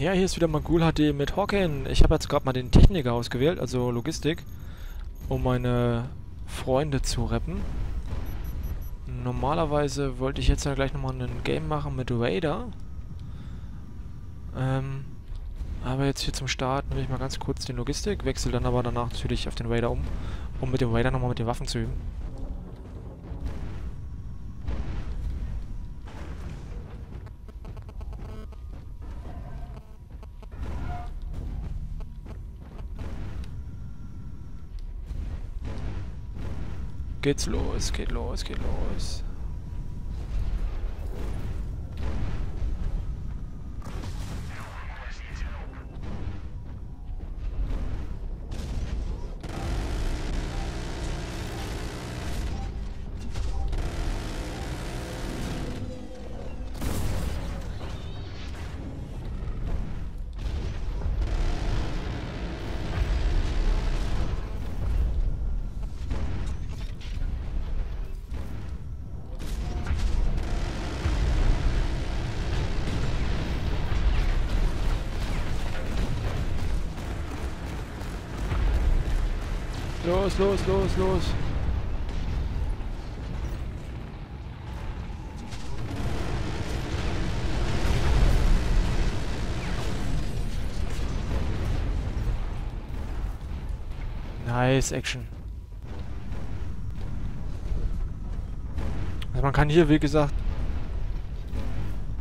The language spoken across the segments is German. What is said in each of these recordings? Ja, hier ist wieder MagulHD mit Hawken. Ich habe jetzt gerade mal den Techniker ausgewählt, also Logistik, um meine Freunde zu reppen. Normalerweise wollte ich jetzt ja gleich nochmal ein Game machen mit Raider. Aber jetzt hier zum Start nehme ich mal ganz kurz den Logistik, wechsle dann aber danach natürlich auf den Raider um mit dem Raider nochmal mit den Waffen zu üben. Geht's los, geht los, geht los. Los, los, los, los. Nice Action. Also man kann hier, wie gesagt,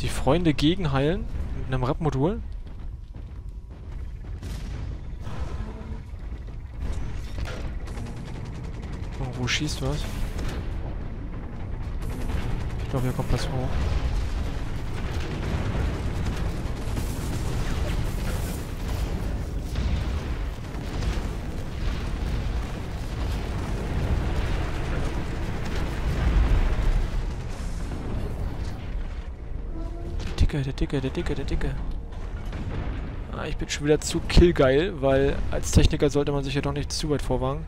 die Freunde gegenheilen mit einem Rep-Modul. Wo schießt was? Ich glaube, hier kommt was hoch. Der Dicke, der Dicke, der Dicke, der Dicke. Ah, ich bin schon wieder zu killgeil, weil als Techniker sollte man sich ja doch nicht zu weit vorwagen.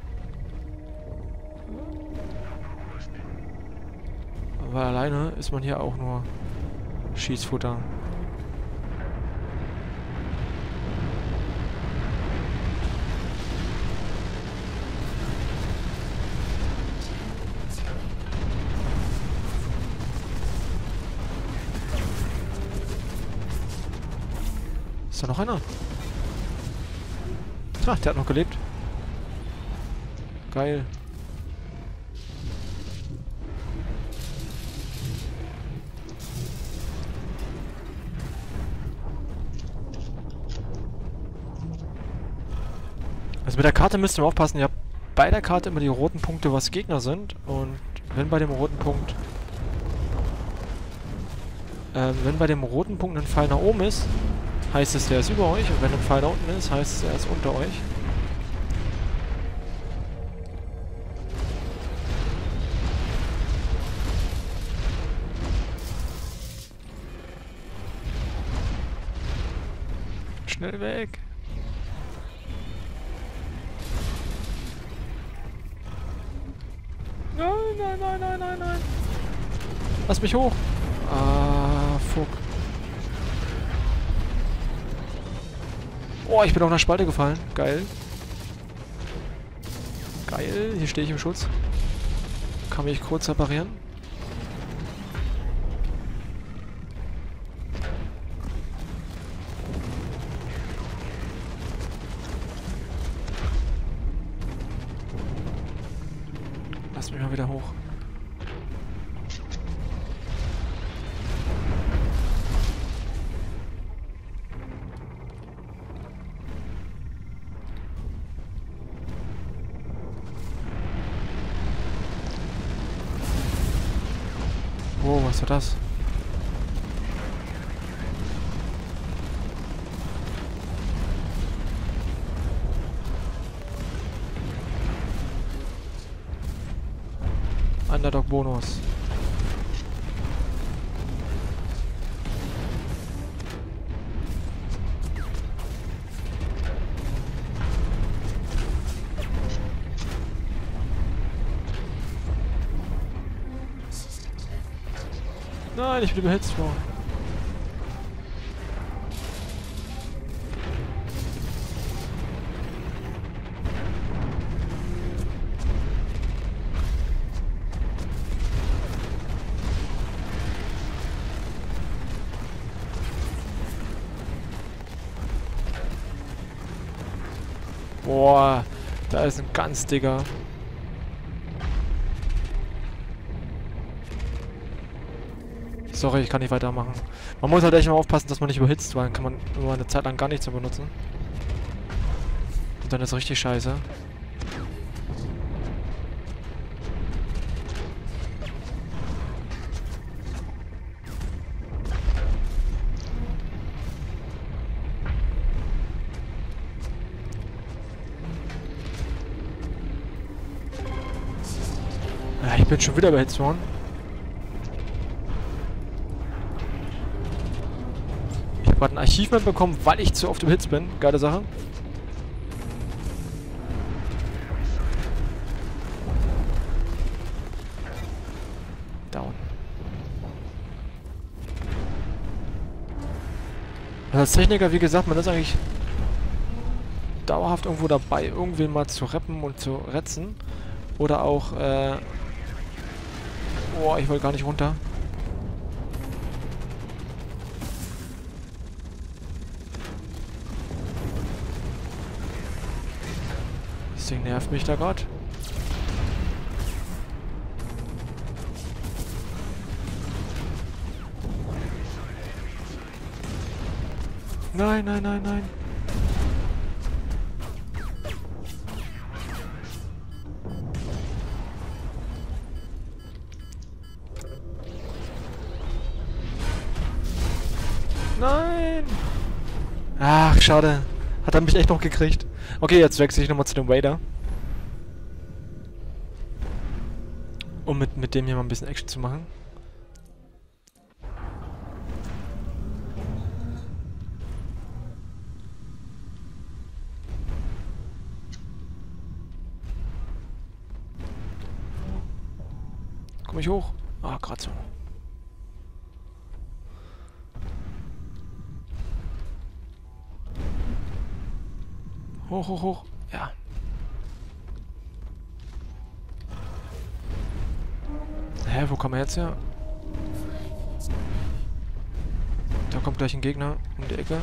Aber alleine ist man hier auch nur Schießfutter. Ist da noch einer? Ach, der hat noch gelebt. Geil. Also mit der Karte müsst ihr mal aufpassen, ihr habt bei der Karte immer die roten Punkte, was Gegner sind. Und wenn bei dem roten Punkt... wenn bei dem roten Punkt ein Pfeil nach oben ist, heißt es, der ist über euch. Und wenn ein Pfeil da unten ist, heißt es, er ist unter euch. Schnell weg! Nein, nein, nein, nein, nein. Lass mich hoch. Ah, fuck. Oh, ich bin auf einer Spalte gefallen. Geil. Geil. Hier stehe ich im Schutz. Kann mich kurz reparieren. Lass mich mal wieder hoch. Wow, was war das? Underdog-Bonus. Nein, ich bin überhitzt worden. Boah, da ist ein ganz dicker. Sorry, ich kann nicht weitermachen. Man muss halt echt mal aufpassen, dass man nicht überhitzt, weil dann kann man immer eine Zeit lang gar nichts mehr benutzen. Und dann ist es richtig scheiße. Ja, ich bin schon wieder überhitzt worden. Ich habe gerade ein Archivmap bekommen, weil ich zu oft überhitzt bin. Geile Sache. Als Techniker, wie gesagt, man ist eigentlich dauerhaft irgendwo dabei, irgendwen mal zu reppen und zu retzen. Oder auch, boah, ich wollte gar nicht runter. Das Ding nervt mich da gerade. Nein, nein, nein, nein. Nein! Ach, schade. Hat er mich echt noch gekriegt. Okay, jetzt wechsle ich nochmal zu dem Raider. Um mit dem hier mal ein bisschen Action zu machen. Mich hoch. Ah, gerade so. Hoch, hoch, hoch. Ja. Hä, wo kommen wir jetzt her? Da kommt gleich ein Gegner um die Ecke.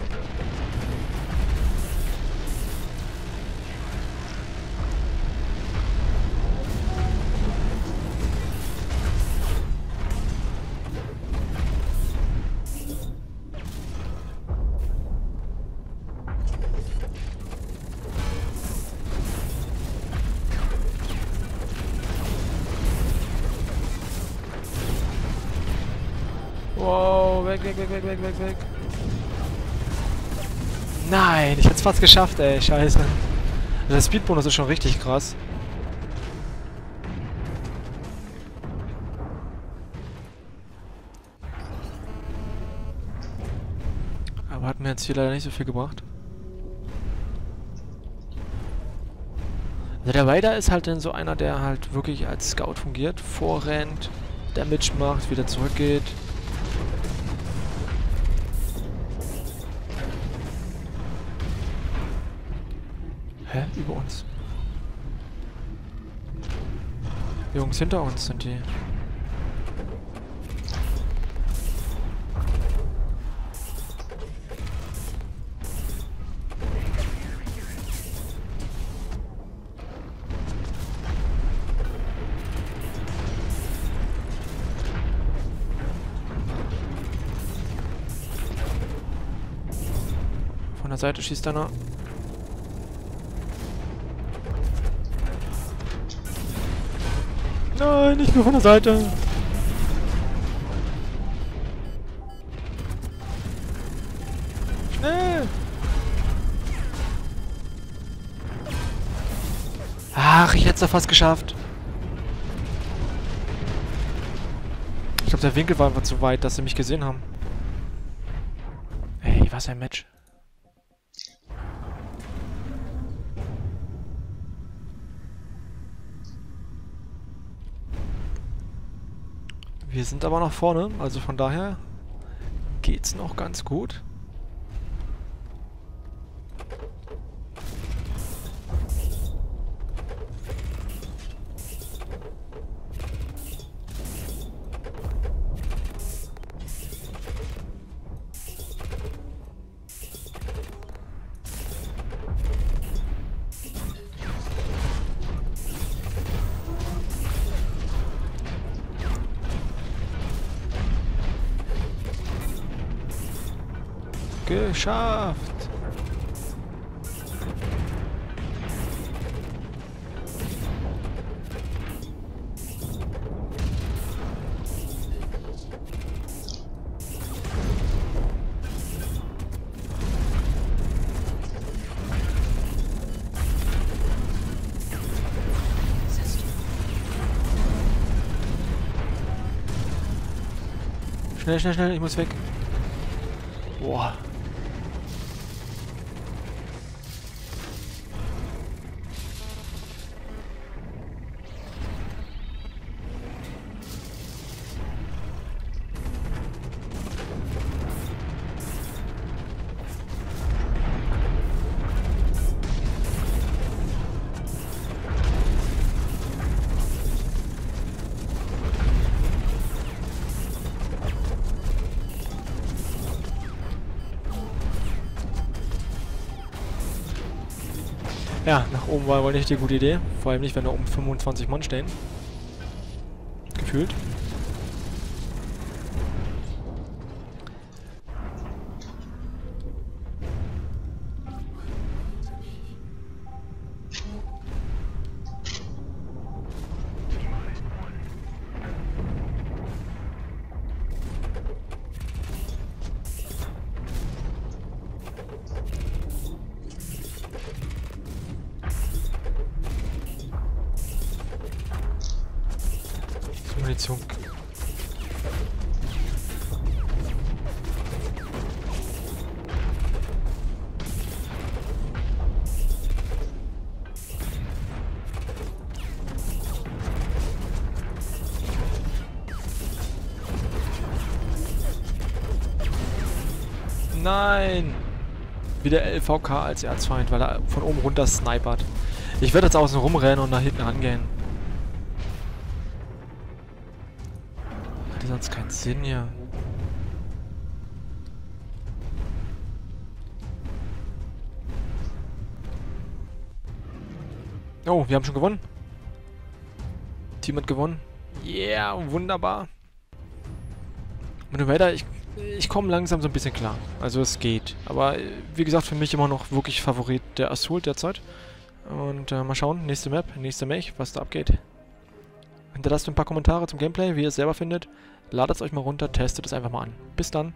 Wow, weg, weg, weg, weg, weg, weg, weg. Nein, ich hätte es fast geschafft, ey, scheiße. Der Speedbonus ist schon richtig krass. Aber hat mir jetzt hier leider nicht so viel gebracht. Also der Raider ist halt dann so einer, der halt wirklich als Scout fungiert, vorrennt, Damage macht, wieder zurückgeht. Hä? Über uns. Jungs, hinter uns sind die. Von der Seite schießt einer. Nein, nicht nur von der Seite. Schnell! Ach, ich hätte es ja fast geschafft. Ich glaube, der Winkel war einfach zu weit, dass sie mich gesehen haben. Ey, was ein Match. Wir sind aber nach vorne, also von daher geht's noch ganz gut. Geschafft! Schnell, schnell, schnell, ich muss weg. Boah. Ja, nach oben war wohl nicht die gute Idee. Vor allem nicht, wenn da oben 25 Mann stehen. Gefühlt. Munition. Nein! Wieder LVK als Erzfeind, weil er von oben runter snipert. Ich werde jetzt außen rumrennen und nach hinten rangehen. Sonst keinen Sinn hier. Oh, wir haben schon gewonnen. Team hat gewonnen. Yeah, wunderbar. Mit dem Raider, ich komme langsam so ein bisschen klar. Also es geht. Aber wie gesagt, für mich immer noch wirklich Favorit der Assault derzeit. Und mal schauen, nächste Map, nächste Mech, was da abgeht. Hinterlasst ein paar Kommentare zum Gameplay, wie ihr es selber findet. Ladet es euch mal runter, testet es einfach mal an. Bis dann.